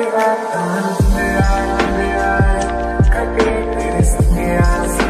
Raataan Lambiyan, kabhi tere sunniyan.